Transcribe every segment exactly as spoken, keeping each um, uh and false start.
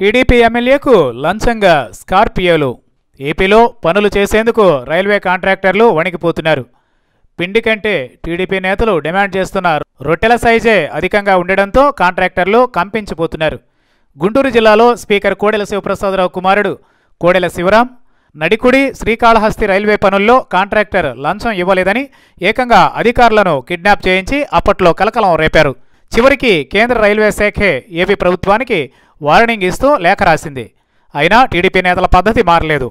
TDP ఎమ్మెల్యేకు లంచంగా స్కార్పియోలు. ఏపీలో పనులు చేసేందుకు రైల్వే కాంట్రాక్టర్లు వణికిపోతున్నారు. పిండి కంటే టీడీపీ నేతలు డిమాండ్ చేస్తున్న రొట్టెల సైజే అధికంగా ఉండడంతో కాంట్రాక్టర్లు కంపించిపోతున్నారు. గుంటూరు జిల్లాలో స్పీకర్ కోడెల శివప్రసాదరావు కుమారుడు కోడెల శివరాం నడికుడి శ్రీకాళహస్తి రైల్వే పనుల్లో కాంట్రాక్టర్ లంచం ఇవ్వలేదని ఏకంగా అధికారులను కిడ్నాప్ చేయించి అప్పట్లో కలకలం రేపారు. చివరికి కేంద్ర రైల్వే శాఖే ఏపీ ప్రభుత్వానికి వార్నింగ్ ఇస్తూ లేఖ రాసింది. అయినా టీడీపీ నేతల పద్ధతి మారలేదు.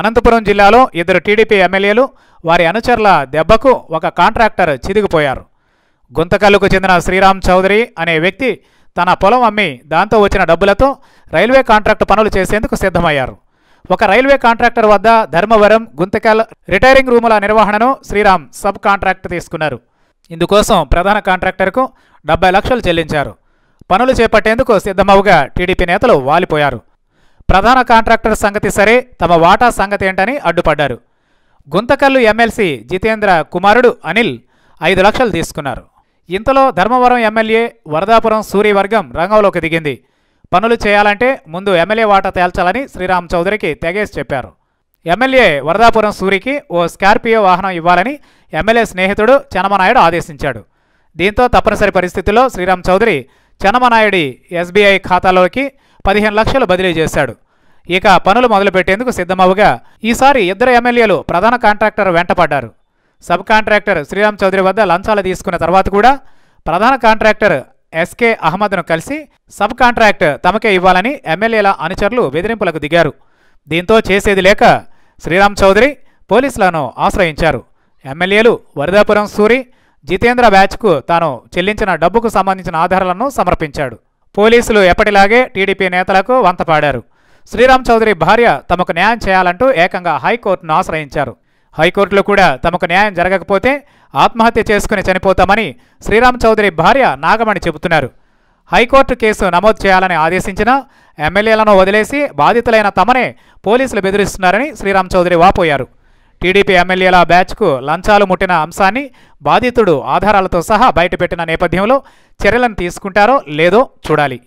అనంతపురం జిల్లాలో ఇద్దరు టీడీపీ ఎమ్మెల్యేలు వారి అనుచరుల దెబ్బకు ఒక కాంట్రాక్టర్ చిదిగిపోయారు. గుంతకల్లుకు చెందిన శ్రీరాం చౌదరి అనే వ్యక్తి తన పొలం అమ్మి దాంతో వచ్చిన డబ్బులతో రైల్వే కాంట్రాక్ట్ పనులు చేసేందుకు సిద్ధమయ్యారు. ఒక రైల్వే కాంట్రాక్టర్ వద్ద ధర్మవరం, గుంతకల్ రిటైరింగ్ రూముల నిర్వహణను శ్రీరామ్ సబ్ కాంట్రాక్ట్ తీసుకున్నారు. ఇందుకోసం ప్రధాన కాంట్రాక్టర్కు డెబ్బై లక్షలు చెల్లించారు. పనులు చేపట్టేందుకు సిద్ధమవుగా టీడీపీ నేతలు వాలిపోయారు. ప్రధాన కాంట్రాక్టర్ సంగతి సరే, తమ వాటా సంగతి ఏంటని అడ్డుపడ్డారు. గుంతకల్లు ఎమ్మెల్సీ జితేంద్ర కుమారుడు అనిల్ ఐదు లక్షలు తీసుకున్నారు. ఇంతలో ధర్మవరం ఎమ్మెల్యే వరదాపురం సూరి వర్గం రంగంలోకి దిగింది. పనులు చేయాలంటే ముందు ఎమ్మెల్యే వాటా తేల్చాలని శ్రీరామ్ చౌదరికి తెగేసి చెప్పారు. ఎమ్మెల్యే వరదాపురం సూరికి ఓ స్కార్పియో వాహనం ఇవ్వాలని ఎమ్మెల్యే స్నేహితుడు చనమనాయుడు ఆదేశించాడు. దీంతో తప్పనిసరి పరిస్థితుల్లో శ్రీరామ్ చౌదరి చనమనాయుడి ఎస్బీఐ ఖాతాలోకి పదిహేను లక్షలు బదిలీ చేశాడు. ఇక పనులు మొదలుపెట్టేందుకు సిద్ధమవుగా ఈసారి ఇద్దరు ఎమ్మెల్యేలు ప్రధాన కాంట్రాక్టర్ వెంటపడ్డారు. సబ్ కాంట్రాక్టర్ శ్రీరామ్ చౌదరి వద్ద లంచాలు తీసుకున్న తర్వాత కూడా ప్రధాన కాంట్రాక్టర్ ఎస్కే అహ్మద్ను కలిసి సబ్ కాంట్రాక్ట్ తమకే ఇవ్వాలని ఎమ్మెల్యేల అనుచరులు బెదిరింపులకు దిగారు. దీంతో చేసేది లేక శ్రీరామ్ చౌదరి పోలీసులను ఆశ్రయించారు. ఎమ్మెల్యేలు వరదాపురం సూరి, జితేంద్ర బ్యాచ్కు తాను చెల్లించిన డబ్బుకు సంబంధించిన ఆధారాలను సమర్పించాడు. పోలీసులు ఎప్పటిలాగే టీడీపీ నేతలకు వంతపాడారు. శ్రీరామ్ చౌదరి భార్య తమకు న్యాయం చేయాలంటూ ఏకంగా హైకోర్టును ఆశ్రయించారు. హైకోర్టులో కూడా తమకు న్యాయం జరగకపోతే ఆత్మహత్య చేసుకుని చనిపోతామని శ్రీరామ్ చౌదరి భార్య నాగమణి చెబుతున్నారు. హైకోర్టు కేసు నమోదు చేయాలని ఆదేశించిన ఎమ్మెల్యేలను వదిలేసి బాధితులైన తమనే పోలీసులు బెదిరిస్తున్నారని శ్రీరామ్ చౌదరి వాపోయారు. టీడీపీ ఎమ్మెల్యేల బ్యాచ్కు లంచాలు ముట్టిన అంశాన్ని బాధితుడు ఆధారాలతో సహా బయటపెట్టిన నేపథ్యంలో చర్యలను తీసుకుంటారో లేదో చూడాలి.